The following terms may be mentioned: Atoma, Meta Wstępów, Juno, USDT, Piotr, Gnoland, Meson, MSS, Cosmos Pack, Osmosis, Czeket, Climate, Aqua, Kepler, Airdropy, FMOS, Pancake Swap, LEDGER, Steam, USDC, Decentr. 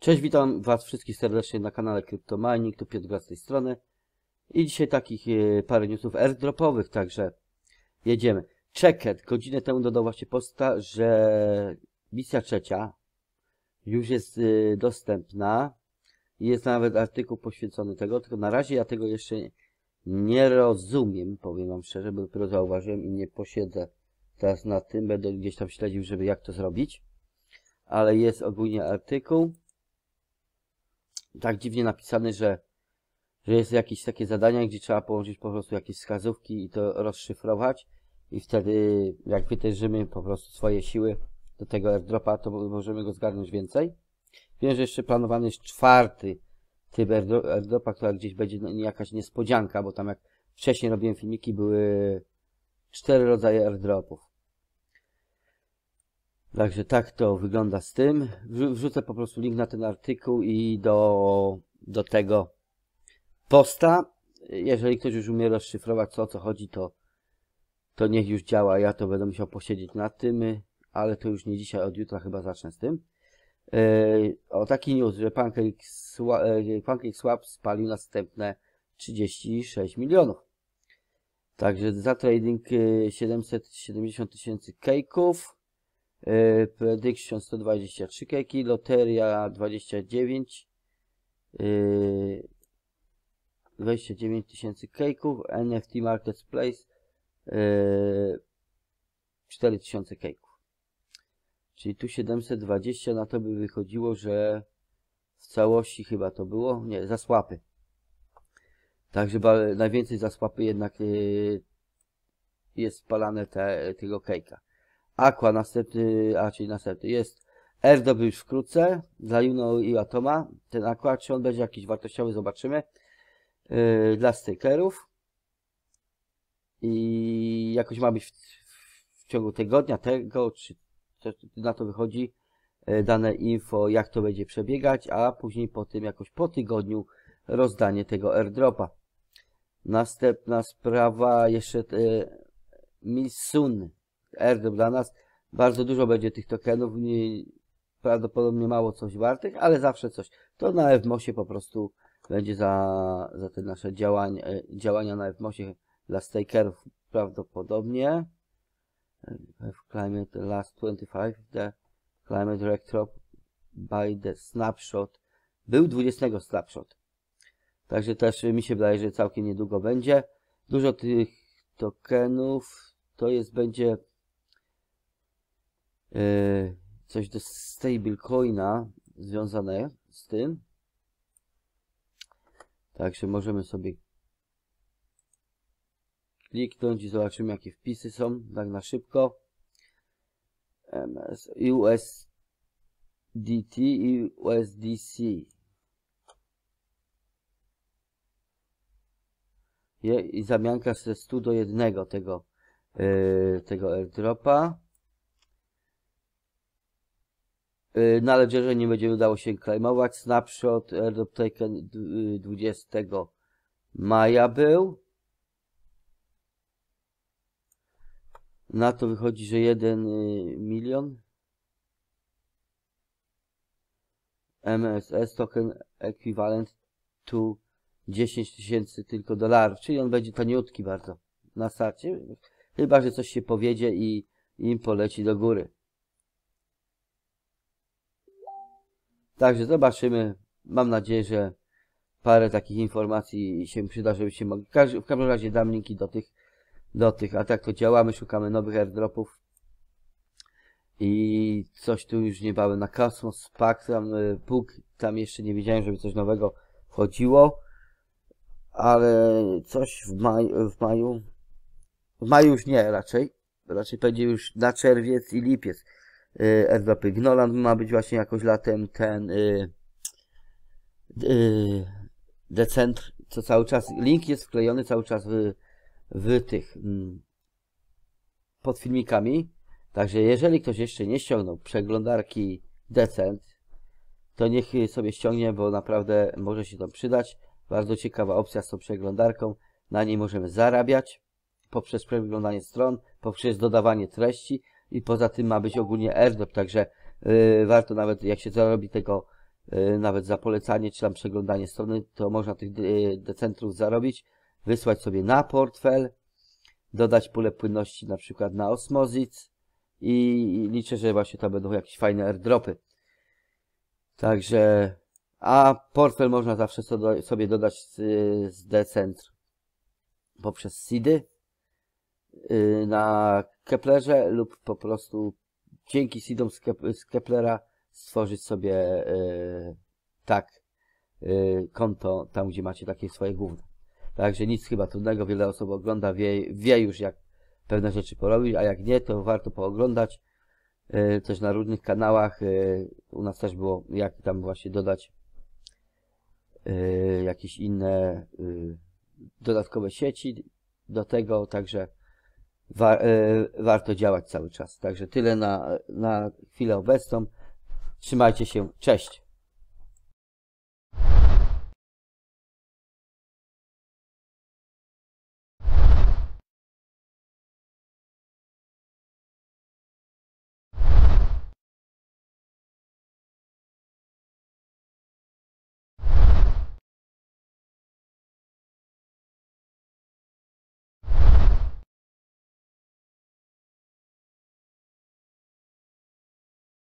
Cześć, witam Was wszystkich serdecznie na kanale CryptoMining, to Piotr z tej strony. I dzisiaj takich parę newsów airdropowych, także jedziemy. Czeket, godzinę temu dodał właśnie posta, że misja trzecia już jest dostępna. Jest nawet artykuł poświęcony tego, tylko na razie ja tego jeszcze nie rozumiem, powiem Wam szczerze, bo dopiero zauważyłem i nie posiedzę teraz nad tym, będę gdzieś tam śledził, żeby jak to zrobić. Ale jest ogólnie artykuł. Tak dziwnie napisane, że jest jakieś takie zadania, gdzie trzeba połączyć po prostu jakieś wskazówki i to rozszyfrować. I wtedy jak wytężymy po prostu swoje siły do tego airdropa, to możemy go zgarnąć więcej. Wiem, że jeszcze planowany jest czwarty typ airdropa, która gdzieś będzie jakaś niespodzianka, bo tam jak wcześniej robiłem filmiki, były 4 rodzaje airdropów. Także tak to wygląda z tym. Wrzucę po prostu link na ten artykuł i do tego posta. Jeżeli ktoś już umie rozszyfrować co o co chodzi, to niech już działa. Ja to będę musiał posiedzieć nad tym, ale to już nie dzisiaj, od jutra chyba zacznę z tym. O taki news, że Pancake Swap spalił następne 36 milionów. Także za trading 770 tysięcy cake'ów. Prediction 123 keki, loteria 29 tysięcy kejków, NFT Marketplace 4 tysiące kejków. Czyli tu 720 na to by wychodziło, że w całości chyba to było, nie, za swapy. Także najwięcej za swapy jednak jest spalane tego kejka. Aqua czyli następny jest airdrop już wkrótce dla Juno i Atoma. Ten Aqua, czy on będzie jakiś wartościowy, zobaczymy. Dla stakerów. I jakoś ma być w ciągu tygodnia tego, czy na to wychodzi dane info, jak to będzie przebiegać, a później po tym jakoś po tygodniu rozdanie tego airdropa. Następna sprawa jeszcze Meson. Airdrop dla nas, bardzo dużo będzie tych tokenów, prawdopodobnie mało coś wartych, ale zawsze coś. To na FMOSie po prostu będzie za te nasze działania na FMOSie dla stakerów prawdopodobnie. W Climate last 25, the Climate Rectrop by the snapshot był 20 snapshot. Także też mi się wydaje, że całkiem niedługo będzie. Dużo tych tokenów to jest, będzie coś do stablecoina związane z tym. Także możemy sobie kliknąć i zobaczymy jakie wpisy są, tak na szybko. USDT i USDC. I zamianka ze 100 do 1 tego airdropa. Na ledgerze nie będzie udało się claimować. Snapshot airdrop taken 20 maja był. Na to wychodzi, że 1 milion. MSS token equivalent to 10 tysięcy tylko dolarów. Czyli on będzie taniutki bardzo na starcie. Chyba że coś się powiedzie i im poleci do góry. Także zobaczymy. Mam nadzieję, że parę takich informacji się przyda, żeby się mogli. W każdym razie dam linki do tych. A tak to działamy, szukamy nowych airdropów. I coś tu już niebawem na Cosmos Pack, tam jeszcze nie widziałem, żeby coś nowego wchodziło. Ale coś w maju już nie raczej. Raczej będzie już na czerwiec i lipiec. Airdropy. Gnoland ma być właśnie jakoś latem, ten Decentr, co cały czas, link jest wklejony cały czas w tych pod filmikami, także jeżeli ktoś jeszcze nie ściągnął przeglądarki Decentr, to niech sobie ściągnie, bo naprawdę może się to przydać. Bardzo ciekawa opcja z tą przeglądarką, na niej możemy zarabiać poprzez przeglądanie stron, poprzez dodawanie treści. I poza tym ma być ogólnie airdrop, także warto nawet jak się zarobi tego nawet za polecanie czy tam przeglądanie strony, to można tych decentrów zarobić, wysłać sobie na portfel, dodać pulę płynności na przykład na Osmosis i liczę, że właśnie to będą jakieś fajne airdropy. Także, a portfel można zawsze sobie dodać z Decentr poprzez seedy na Keplerze lub po prostu dzięki seedom z Keplera stworzyć sobie konto tam, gdzie macie takie swoje główne. Także nic chyba trudnego, wiele osób ogląda, wie już jak pewne rzeczy porobić, a jak nie, to warto pooglądać. Też na różnych kanałach u nas też było, jak tam właśnie dodać jakieś inne dodatkowe sieci do tego, także warto działać cały czas. Także tyle na chwilę obecną. Trzymajcie się, cześć!